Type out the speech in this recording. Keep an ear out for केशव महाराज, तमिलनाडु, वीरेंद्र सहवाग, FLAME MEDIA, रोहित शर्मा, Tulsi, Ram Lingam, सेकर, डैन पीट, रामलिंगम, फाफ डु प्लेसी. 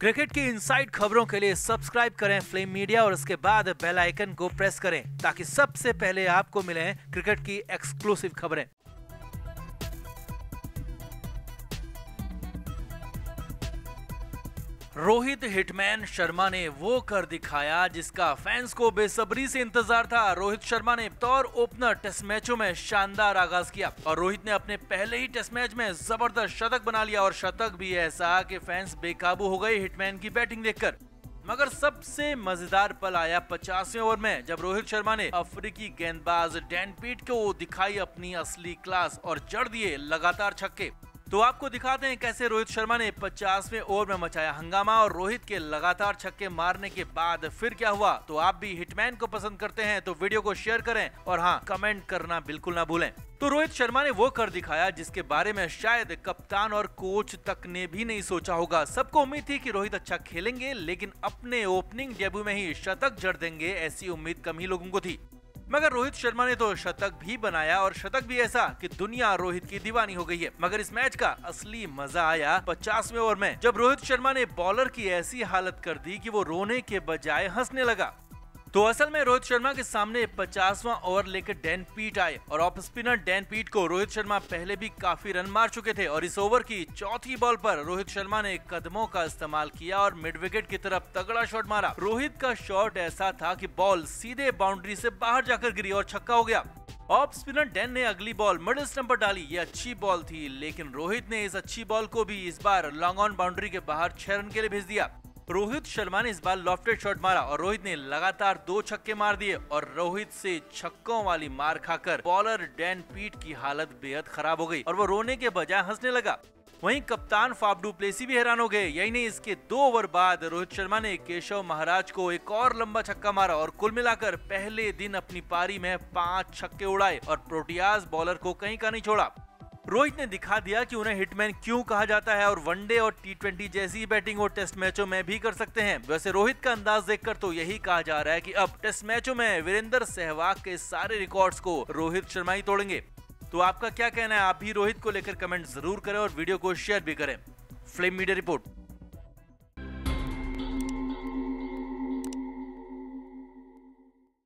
Cricket की inside खबरों के लिए सब्सक्राइब करें फ्लेम मीडिया और उसके बाद बेल आइकन को प्रेस करें ताकि सबसे पहले आपको मिलें क्रिकेट की एक्सक्लूसिव खबरें। रोहित हिटमैन शर्मा ने वो कर दिखाया जिसका फैंस को बेसब्री से इंतजार था। रोहित शर्मा ने बतौर ओपनर टेस्ट मैचों में शानदार आगाज किया और रोहित ने अपने पहले ही टेस्ट मैच में जबरदस्त शतक बना लिया और शतक भी ऐसा कि फैंस बेकाबू हो गए हिटमैन की बैटिंग देखकर। मगर सबसे मजेदार पल आया 50वें ओवर में, जब रोहित शर्मा ने अफ्रीकी गेंदबाज डैन पीट को दिखाई अपनी असली क्लास और जड़ दिए लगातार छक्के। तो आपको दिखाते हैं कैसे रोहित शर्मा ने 50वें ओवर में मचाया हंगामा और रोहित के लगातार छक्के मारने के बाद फिर क्या हुआ। तो आप भी हिटमैन को पसंद करते हैं तो वीडियो को शेयर करें और हाँ, कमेंट करना बिल्कुल ना भूलें। तो रोहित शर्मा ने वो कर दिखाया जिसके बारे में शायद कप्तान और कोच तक ने भी नहीं सोचा होगा। सबको उम्मीद थी कि रोहित अच्छा खेलेंगे, लेकिन अपने ओपनिंग डेब्यू में ही शतक जड़ देंगे ऐसी उम्मीद कम ही लोगों को थी। मगर रोहित शर्मा ने तो शतक भी बनाया और शतक भी ऐसा कि दुनिया रोहित की दीवानी हो गई है। मगर इस मैच का असली मजा आया 50वें ओवर में, जब रोहित शर्मा ने बॉलर की ऐसी हालत कर दी कि वो रोने के बजाय हंसने लगा। तो असल में रोहित शर्मा के सामने 50वां ओवर लेकर डैन पीट आए और ऑफ स्पिनर डैन पीट को रोहित शर्मा पहले भी काफी रन मार चुके थे और इस ओवर की चौथी बॉल पर रोहित शर्मा ने कदमों का इस्तेमाल किया और मिड विकेट की तरफ तगड़ा शॉट मारा। रोहित का शॉट ऐसा था कि बॉल सीधे बाउंड्री से बाहर जाकर गिरी और छक्का हो गया। ऑफ स्पिनर डैन ने अगली बॉल मिडिल स्टंप पर डाली, ये अच्छी बॉल थी, लेकिन रोहित ने इस अच्छी बॉल को भी इस बार लॉन्ग ऑन बाउंड्री के बाहर 6 रन के लिए भेज दिया। रोहित शर्मा ने इस बार लॉफ्टेड शॉट मारा और रोहित ने लगातार 2 छक्के मार दिए और रोहित से छक्कों वाली मार खाकर बॉलर डैन पीट की हालत बेहद खराब हो गई और वो रोने के बजाय हंसने लगा। वहीं कप्तान फाफ डु प्लेसी भी हैरान हो गए। यही नहीं, इसके 2 ओवर बाद रोहित शर्मा ने केशव महाराज को एक और लंबा छक्का मारा और कुल मिलाकर पहले दिन अपनी पारी में 5 छक्के उड़ाए और प्रोटियाज बॉलर को कहीं का नहीं छोड़ा। रोहित ने दिखा दिया कि उन्हें हिटमैन क्यों कहा जाता है और वनडे और T20 जैसी बैटिंग वो टेस्ट मैचों में भी कर सकते हैं। वैसे रोहित का अंदाज देखकर तो यही कहा जा रहा है कि अब टेस्ट मैचों में वीरेंद्र सहवाग के सारे रिकॉर्ड्स को रोहित शर्मा ही तोड़ेंगे। तो आपका क्या कहना है? आप भी रोहित को लेकर कमेंट जरूर करें और वीडियो को शेयर भी करें। Flame media report.